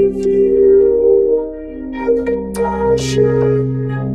If you have compassion.